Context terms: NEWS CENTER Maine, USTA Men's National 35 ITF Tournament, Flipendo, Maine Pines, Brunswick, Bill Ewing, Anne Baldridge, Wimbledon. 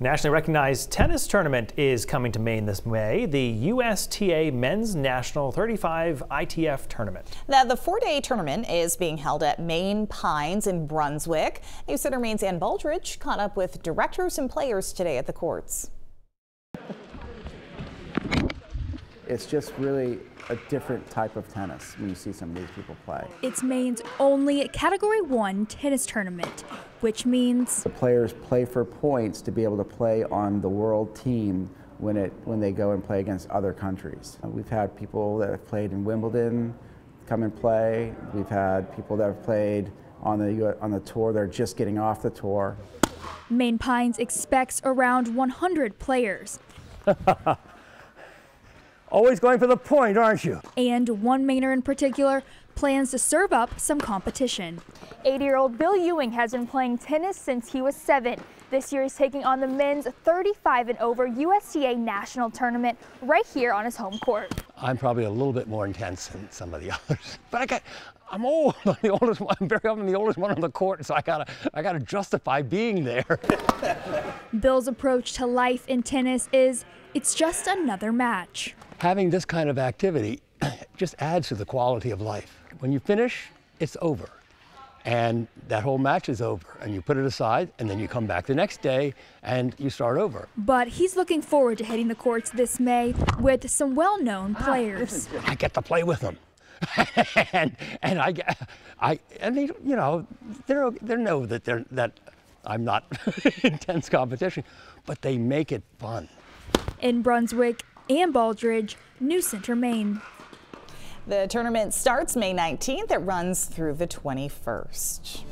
Nationally recognized tennis tournament is coming to Maine this May, the USTA Men's National 35 ITF Tournament. Now, the four-day tournament is being held at Maine Pines in Brunswick. News Center Maine's Anne Baldridge caught up with directors and players today at the courts. It's just really a different type of tennis when you see some of these people play. It's Maine's only Category 1 tennis tournament, which means the players play for points to be able to play on the world team when they go and play against other countries. We've had people that have played in Wimbledon come and play. We've had people that have played on the tour. They're just getting off the tour. Maine Pines expects around 100 players. Always going for the point, aren't you? And one Mainer in particular plans to serve up some competition. 80-year-old Bill Ewing has been playing tennis since he was 7. This year he's taking on the men's 35 and over USTA National Tournament right here on his home court. I'm probably a little bit more intense than some of the others, but I'm old. I'm the oldest one. I'm very often the oldest one on the court, so I gotta justify being there. Bill's approach to life in tennis is it's just another match. Having this kind of activity just adds to the quality of life. When you finish, it's over. And that whole match is over. And you put it aside, and then you come back the next day, and you start over. But he's looking forward to hitting the courts this May with some well-known players. I get to play with them. and they, you know, they know that I'm not intense competition, but they make it fun. In Brunswick, Anne Baldridge, News Center, Maine. The tournament starts May 19th. It runs through the 21st.